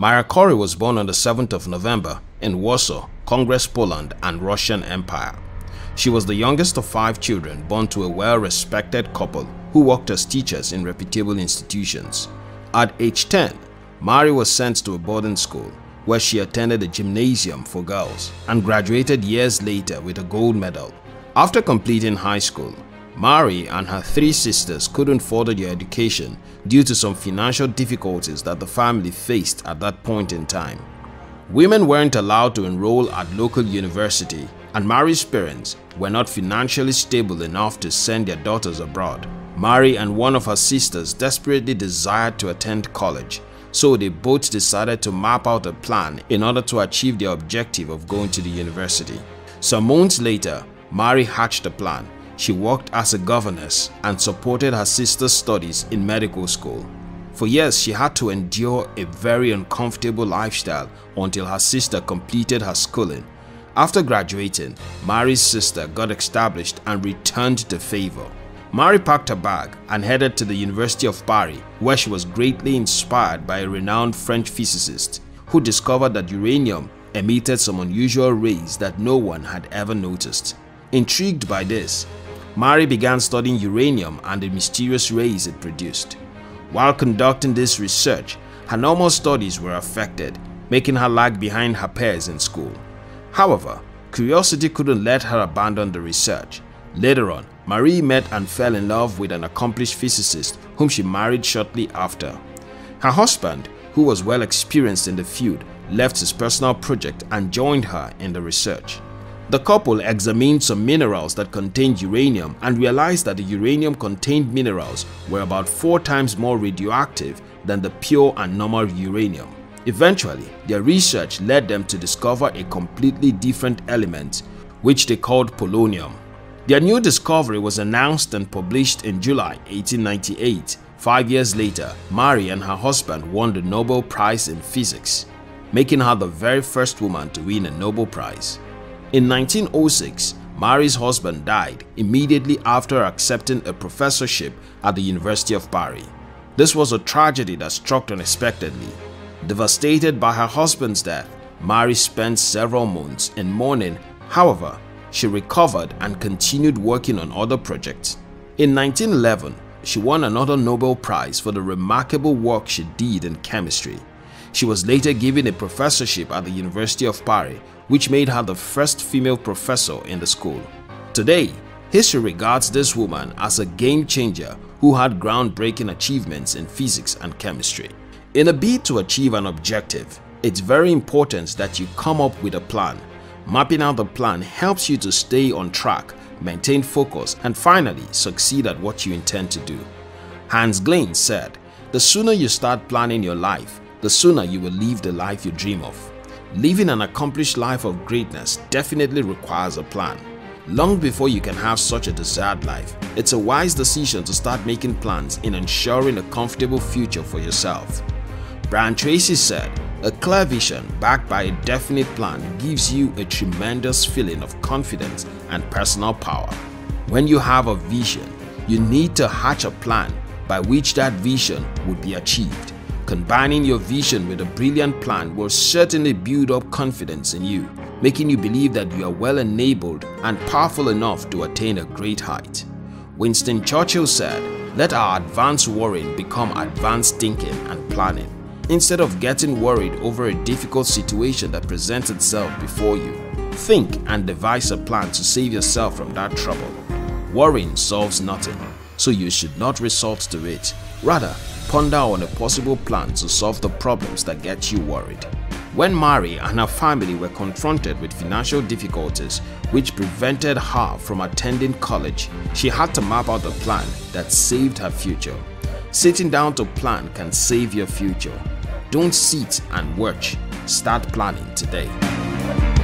Marie Curie was born on the 7th of November in Warsaw, Congress Poland and Russian Empire. She was the youngest of 5 children born to a well-respected couple who worked as teachers in reputable institutions. At age 10, Marie was sent to a boarding school where she attended a gymnasium for girls and graduated years later with a gold medal. After completing high school, Marie and her 3 sisters couldn't further their education due to some financial difficulties that the family faced at that point in time. Women weren't allowed to enroll at local university, and Marie's parents were not financially stable enough to send their daughters abroad. Marie and one of her sisters desperately desired to attend college, so they both decided to map out a plan in order to achieve their objective of going to the university. Some months later, Marie hatched a plan. She worked as a governess and supported her sister's studies in medical school. For years, she had to endure a very uncomfortable lifestyle until her sister completed her schooling. After graduating, Marie's sister got established and returned the favor. Marie packed her bag and headed to the University of Paris, where she was greatly inspired by a renowned French physicist who discovered that uranium emitted some unusual rays that no one had ever noticed. Intrigued by this, Marie began studying uranium and the mysterious rays it produced. While conducting this research, her normal studies were affected, making her lag behind her peers in school. However, curiosity couldn't let her abandon the research. Later on, Marie met and fell in love with an accomplished physicist whom she married shortly after. Her husband, who was well experienced in the field, left his personal project and joined her in the research. The couple examined some minerals that contained uranium and realized that the uranium-contained minerals were about 4 times more radioactive than the pure and normal uranium. Eventually, their research led them to discover a completely different element, which they called polonium. Their new discovery was announced and published in July 1898. 5 years later, Marie and her husband won the Nobel Prize in Physics, making her the very first woman to win a Nobel Prize. In 1906, Marie's husband died immediately after accepting a professorship at the University of Paris. This was a tragedy that struck unexpectedly. Devastated by her husband's death, Marie spent several months in mourning. However, she recovered and continued working on other projects. In 1911, she won another Nobel Prize for the remarkable work she did in chemistry. She was later given a professorship at the University of Paris, which made her the first female professor in the school. Today, history regards this woman as a game-changer who had groundbreaking achievements in physics and chemistry. In a bid to achieve an objective, it's very important that you come up with a plan. Mapping out the plan helps you to stay on track, maintain focus, and finally succeed at what you intend to do. Hans Glein said, "The sooner you start planning your life, the sooner you will live the life you dream of." Living an accomplished life of greatness definitely requires a plan. Long before you can have such a desired life, it's a wise decision to start making plans in ensuring a comfortable future for yourself. Brian Tracy said, "A clear vision backed by a definite plan gives you a tremendous feeling of confidence and personal power." When you have a vision, you need to hatch a plan by which that vision would be achieved. Combining your vision with a brilliant plan will certainly build up confidence in you, making you believe that you are well enabled and powerful enough to attain a great height. Winston Churchill said, "Let our advanced worrying become advanced thinking and planning." Instead of getting worried over a difficult situation that presents itself before you, think and devise a plan to save yourself from that trouble. Worrying solves nothing, so you should not resort to it. Rather, ponder on a possible plan to solve the problems that get you worried. When Marie and her family were confronted with financial difficulties which prevented her from attending college, she had to map out a plan that saved her future. Sitting down to plan can save your future. Don't sit and watch. Start planning today.